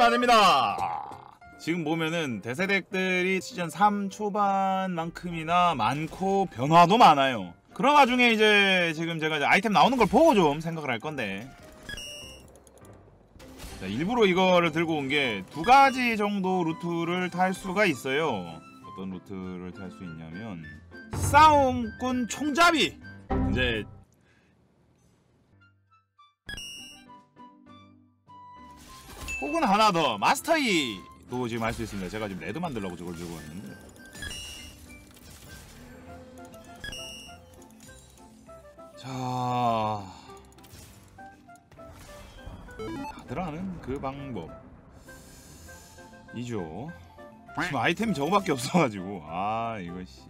많습니다. 지금 보면은 대세덱들이 시즌 3 초반만큼이나 많고 변화도 많아요. 그런 와중에 이제 지금 제가 이제 아이템 나오는 걸 보고 좀 생각을 할 건데, 자, 일부러 이거를 들고 온 게 두 가지 정도 루트를 탈 수가 있어요. 어떤 루트를 탈 수 있냐면 싸움꾼 총잡이! 이제 혹은 하나 더 마스터이도 지금 할 수 있습니다. 제가 지금 레드 만들려고 저걸 들고 왔는데, 자, 다들 아는 그 방법이죠. 지금 아이템이 저거밖에 없어가지고, 아 이거 씨.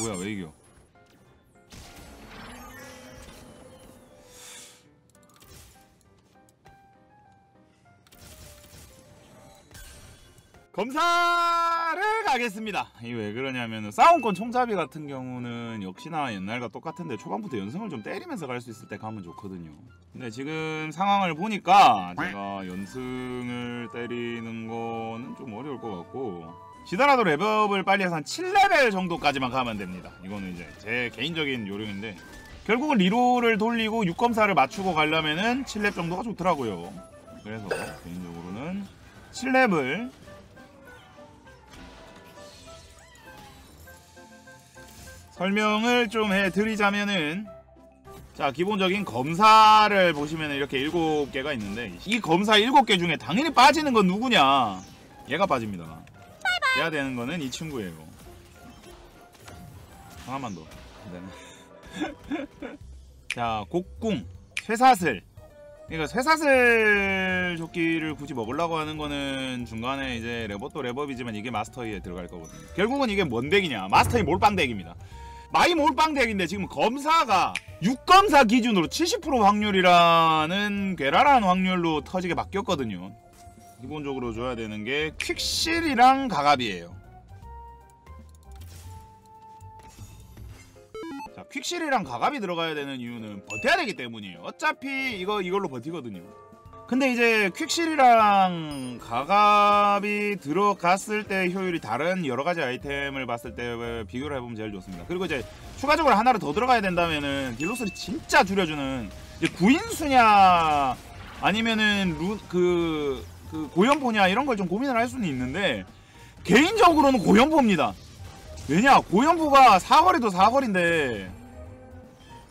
뭐야, 왜 이겨? 검사를 가겠습니다. 이게 왜 그러냐면 싸움권 총잡이 같은 경우는 역시나 옛날과 똑같은데 초반부터 연승을 좀 때리면서 갈 수 있을 때 가면 좋거든요. 근데 지금 상황을 보니까 제가 연승을 때리는 거는 좀 어려울 것 같고, 지더라도 랩업을 빨리 해서 한 7레벨 정도까지만 가면 됩니다. 이거는 이제 제 개인적인 요령인데, 결국은 리로를 돌리고 6검사를 맞추고 가려면은 7렙 정도가 좋더라고요. 그래서 개인적으로는 7렙을 설명을 좀 해드리자면은, 자, 기본적인 검사를 보시면은 이렇게 7개가 있는데, 이 검사 7개 중에 당연히 빠지는 건 누구냐? 얘가 빠집니다. 해야 되는 거는 이 친구예요. 하나만 더. 자, 곡궁, 쇠사슬. 그러니까 쇠사슬 조끼를 굳이 먹으려고 하는 거는 중간에 이제 랩업도 랩업이지만 이게 마스터이에 들어갈 거거든요. 결국은 이게 뭔 덱이냐? 마스터이 몰빵덱입니다. 마이 몰빵덱인데 지금 검사가 6검사 기준으로 70% 확률이라는 괴랄한 확률로 터지게 바뀌었거든요. 기본적으로 줘야 되는 게 퀵실이랑 가갑이에요. 자, 퀵실이랑 가갑이 들어가야 되는 이유는 버텨야 되기 때문이에요. 어차피 이걸로 버티거든요. 근데 이제 퀵실이랑 가갑이 들어갔을 때 효율이 다른 여러 가지 아이템을 봤을 때 비교를 해보면 제일 좋습니다. 그리고 이제 추가적으로 하나를 더 들어가야 된다면은 딜로스를 진짜 줄여주는 이제 구인수냐 아니면은 그 고연포냐 이런 걸 좀 고민을 할 수는 있는데, 개인적으로는 고연포입니다. 왜냐, 고연포가 사거리도 사거리인데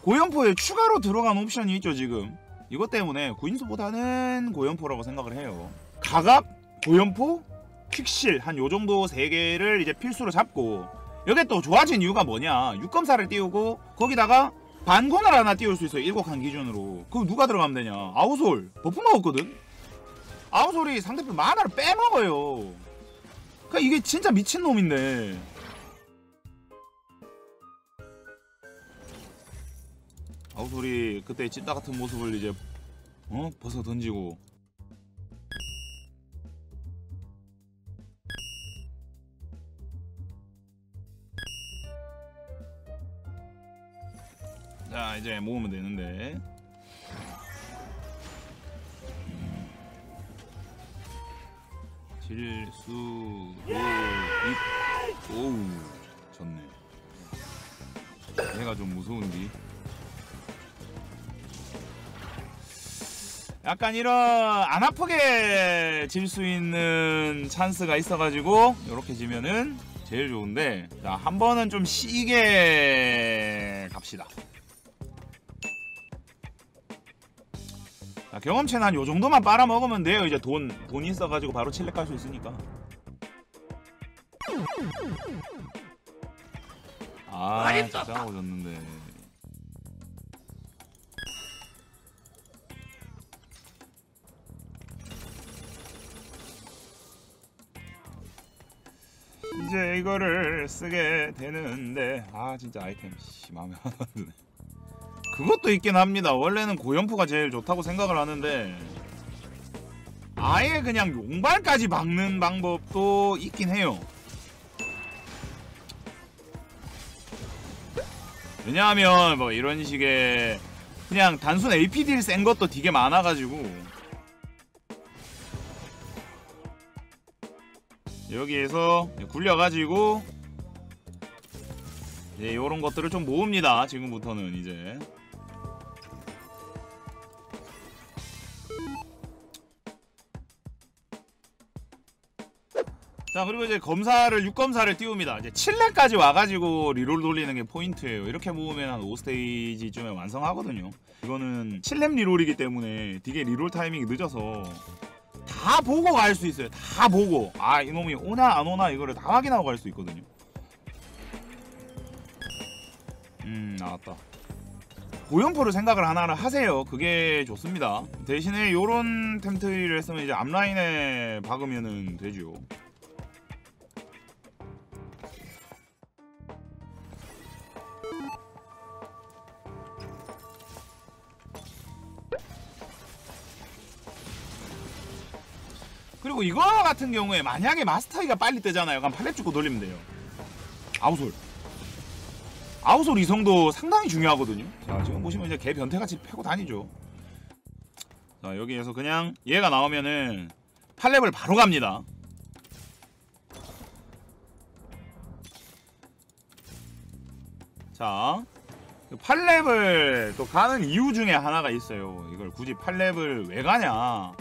고연포에 추가로 들어간 옵션이 있죠. 지금 이것 때문에 구인수보다는 고연포라고 생각을 해요. 가갑, 고연포, 퀵실 한 요정도 3개를 이제 필수로 잡고, 여기에 또 좋아진 이유가 뭐냐, 6검사를 띄우고 거기다가 반군을 하나 띄울 수 있어요. 7칸 기준으로. 그럼 누가 들어가면 되냐, 아우솔 버프만 없거든. 아우솔이 상대편 만화를 빼먹어요. 그러니까 이게 진짜 미친놈인데, 아우솔이 그때 찐따 같은 모습을 이제 벗어 던지고, 자 이제 모으면 되는데, 실수, 오우, 졌네. 얘가 좀 무서운디. 약간 이런 안 아프게 질 수 있는 찬스가 있어가지고 요렇게 지면은 제일 좋은데, 자, 한 번은 좀 쉬게 갑시다. 자, 경험치는 한 요정도만 빨아먹으면 돼요. 이제 돈이 있어가지고 바로 7렙 갈 수 있으니까. 아 진짜 오졌는데. 이제 이거를 쓰게 되는데, 아 진짜 아이템 씨 마음에 안 드네. 그것도 있긴 합니다. 원래는 고연포가 제일 좋다고 생각을 하는데, 아예 그냥 용발까지 막는 방법도 있긴 해요. 왜냐하면 뭐 이런 식의 그냥 단순 AP딜 센 것도 되게 많아가지고 여기에서 굴려가지고 이제 요런 것들을 좀 모읍니다. 지금부터는 이제 자 그리고 이제 검사를 6검사를 띄웁니다. 이제 7렙까지 와가지고 리롤 돌리는 게 포인트예요. 이렇게 모으면 한 5스테이지쯤에 완성하거든요. 이거는 7렙 리롤이기 때문에 되게 리롤 타이밍이 늦어서 다 보고 갈 수 있어요. 다 보고 아 이놈이 오나 안 오나 이거를 다 확인하고 갈 수 있거든요. 나왔다. 고연포를 생각을 하나를 하세요. 그게 좋습니다. 대신에 요런 템트리를 했으면 이제 앞라인에 박으면은 되죠. 그리고 이거 같은 경우에 만약에 마스터이가 빨리 뜨잖아요. 그럼 팔렙 줍고 돌리면 돼요. 아우솔 아우솔 이성도 상당히 중요하거든요. 자 지금 보시면 이제 개 변태같이 패고 다니죠. 자 여기에서 그냥 얘가 나오면은 팔렙을 바로 갑니다. 자 팔렙을 또 가는 이유 중에 하나가 있어요. 이걸 굳이 팔렙을 왜 가냐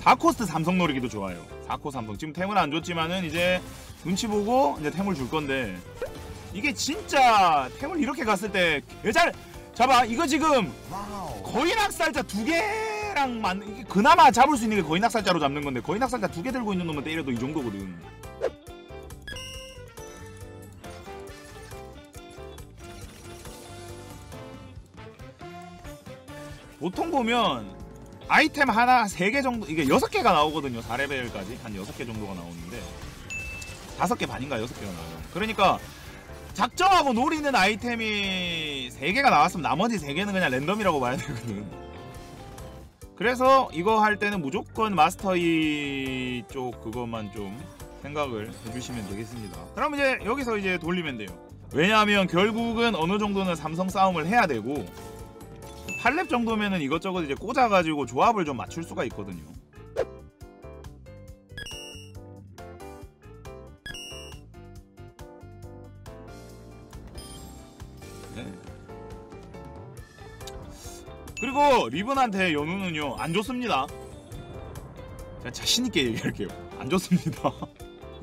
4코스트 삼성 노리기도 좋아요. 4코 삼성 지금 템은 안 줬지만은 이제 눈치 보고 이제 템을 줄 건데 이게 진짜 템을 이렇게 갔을 때 잘 잡아 이거 지금 거인 학살자 2개랑 만 이게 그나마 잡을 수 있는 게 거인 학살자로 잡는 건데 거인 학살자 2개 들고 있는 놈은 때려도 이 정도거든. 보통 보면 아이템 하나 3개 정도 이게 6개가 나오거든요. 4레벨까지 한 6개 정도가 나오는데 5개 반인가 6개가 나와요. 그러니까 작정하고 노리는 아이템이 3개가 나왔으면 나머지 3개는 그냥 랜덤이라고 봐야 되거든. 그래서 이거 할 때는 무조건 마스터이 쪽 그것만 좀 생각을 해주시면 되겠습니다. 그럼 이제 여기서 이제 돌리면 돼요. 왜냐하면 결국은 어느 정도는 삼성 싸움을 해야 되고 8렙 정도면은 이것저것 이제 꽂아가지고 조합을 좀 맞출 수가 있거든요. 네. 그리고 리븐한테 연우는요 안 좋습니다. 제가 자신있게 얘기할게요. 안 좋습니다.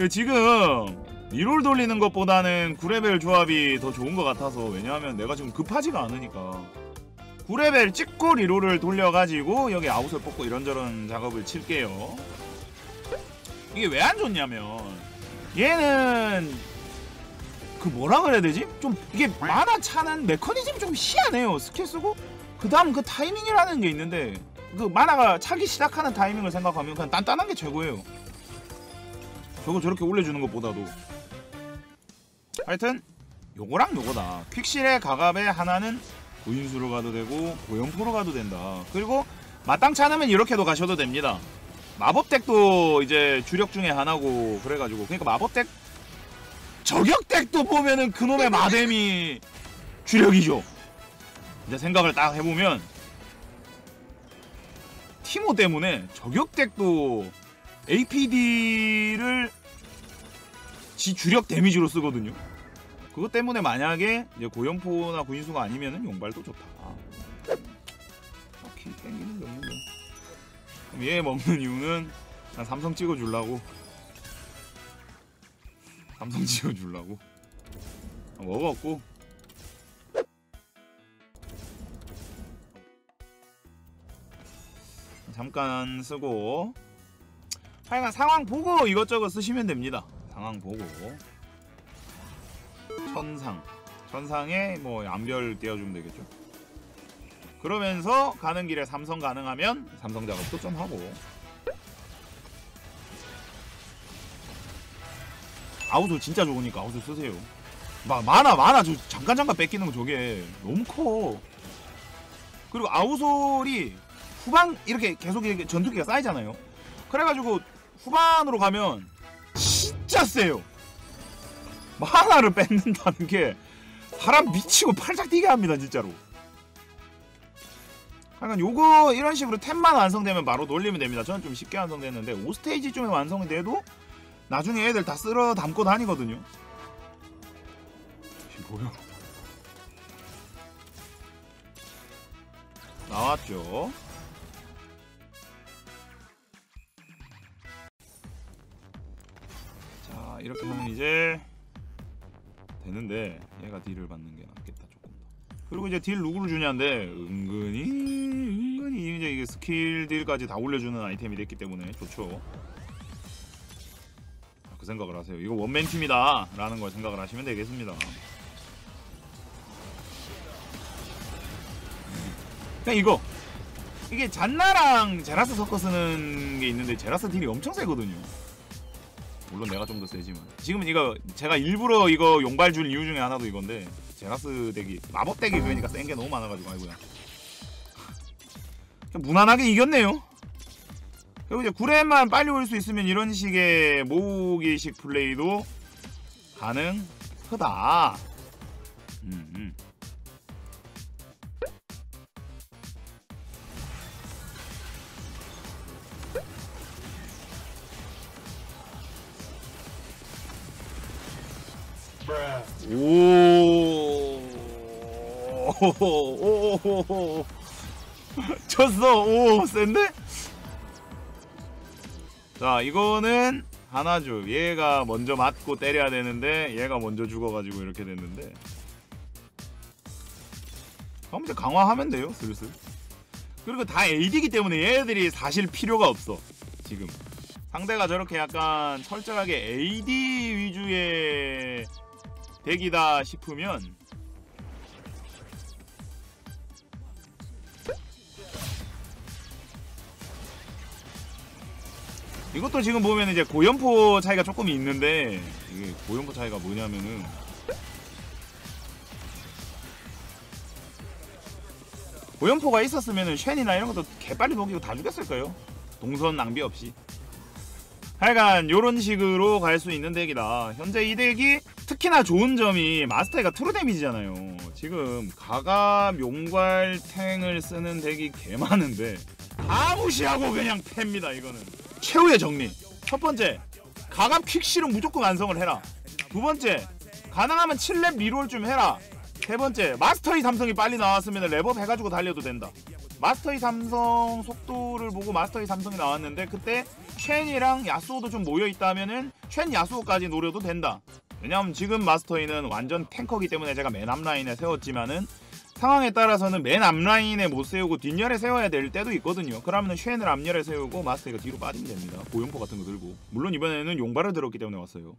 지금 리롤 돌리는 것보다는 9레벨 조합이 더 좋은 것 같아서 왜냐하면 내가 지금 급하지가 않으니까 9레벨 찍고 리롤을 돌려가지고 여기 아웃을 뽑고 이런저런 작업을 칠게요. 이게 왜 안 좋냐면 얘는 그 뭐라 그래야 되지? 좀 이게 만화 차는 메커니즘이 좀 희한해요. 스킬 쓰고 그 다음 그 타이밍이라는 게 있는데 그 만화가 차기 시작하는 타이밍을 생각하면 그냥 단단한 게 최고예요. 저거 저렇게 올려주는 것보다도 하여튼 요거랑 요거다. 퀵실의 가갑에 하나는 고인수로 가도 되고 고연포로 가도 된다. 그리고 마땅치 않으면 이렇게도 가셔도 됩니다. 마법덱도 이제 주력 중에 하나고 그래가지고 그러니까 마법덱 저격덱도 보면은 그놈의 마뎀이 주력이죠. 이제 생각을 딱 해보면 티모 때문에 저격덱도 APD를 지 주력 데미지로 쓰거든요. 그것 때문에 만약에 이제 고연포나 고인수가 아니면은 용발도 좋다. 오케이 땡기는 용도. 그럼 얘 먹는 이유는 난 삼성 찍어주려고. 삼성 찍어주려고. 먹었고. 잠깐 쓰고. 하여간 상황 보고 이것저것 쓰시면 됩니다. 상황 보고. 천상에 뭐 암별 띄워주면 되겠죠. 그러면서 가는 길에 삼성 가능하면 삼성 작업도 좀 하고 아우솔 진짜 좋으니까 아우솔 쓰세요. 많아 저 잠깐 뺏기는 거 저게 너무 커. 그리고 아우솔이 후방 이렇게 계속 이렇게 전투기가 쌓이잖아요. 그래가지고 후반으로 가면 진짜 세요. 만화를 뺏는다는 게 바람 미치고 팔짝 뛰게 합니다 진짜로. 하여간 요거 이런 식으로 템만 완성되면 바로 돌리면 됩니다. 저는 좀 쉽게 완성됐는데 5스테이지쯤에 완성이 돼도 나중에 애들 다 쓸어 담고 다니거든요. 뭐야? 나왔죠. 자, 이렇게 하면 이제 되는데 얘가 딜을 받는 게 낫겠다 조금 더. 그리고 이제 딜 누구를 주냐인데 은근히 이제 이게 스킬 딜까지 다 올려주는 아이템이 됐기 때문에 좋죠. 그 생각을 하세요. 이거 원맨 팀이다 라는 걸 생각을 하시면 되겠습니다. 그냥 이거 이게 잔나랑 제라스 섞어 쓰는 게 있는데 제라스 딜이 엄청 세거든요. 물론 내가 좀 더 세지만 지금은 이거 제가 일부러 이거 용발 줄 이유 중에 하나도 이건데 제라스 덱이 마법 덱이 그러니까 센 게 너무 많아가지고 아이고야 그냥 무난하게 이겼네요. 그리고 이제 9렙만 빨리 올 수 있으면 이런 식의 모으기식 플레이도 가능하다. 오오오오오오 쳤어. 오 센데? 자 이거는 하나죠. 얘가 먼저 맞고 때려야 되는데 얘가 먼저 죽어가지고 이렇게 됐는데 그럼 이제 강화하면 돼요 슬슬. 그리고 다 AD이기 때문에 얘들이 사실 필요가 없어. 지금 상대가 저렇게 약간 철저하게 AD 위주의 덱이다 싶으면 이것도 지금 보면 이제 고연포 차이가 조금 있는데 이게 고연포 차이가 뭐냐면은 고연포가 있었으면은 쉔이나 이런 것도 개빨리 녹이고 다 죽였을 거예요. 동선 낭비 없이. 하여간 요런 식으로 갈 수 있는 덱이다. 현재 이 덱이 특히나 좋은 점이 마스터가 트루 데미지잖아요. 지금 가감 용괄 탱을 쓰는 덱이 개 많은데 다 무시하고 그냥 팹니다. 이거는 최후의 정리. 첫 번째, 가감 퀵실은 무조건 완성을 해라. 두 번째, 가능하면 7렙 미롤 좀 해라. 세 번째, 마스터의 삼성이 빨리 나왔으면 랩업 해가지고 달려도 된다. 마스터의 삼성 속도를 보고 마스터의 삼성이 나왔는데 그때 쉔이랑 야수오도 좀 모여있다면은 쉔 야수오까지 노려도 된다. 왜냐면 지금 마스터이는 완전 탱커기 때문에 제가 맨 앞라인에 세웠지만은 상황에 따라서는 맨 앞라인에 못 세우고 뒷열에 세워야 될 때도 있거든요. 그러면 쉔을 앞열에 세우고 마스터이가 뒤로 빠지면 됩니다. 고용포 같은 거 들고. 물론 이번에는 용발을 들었기 때문에 왔어요.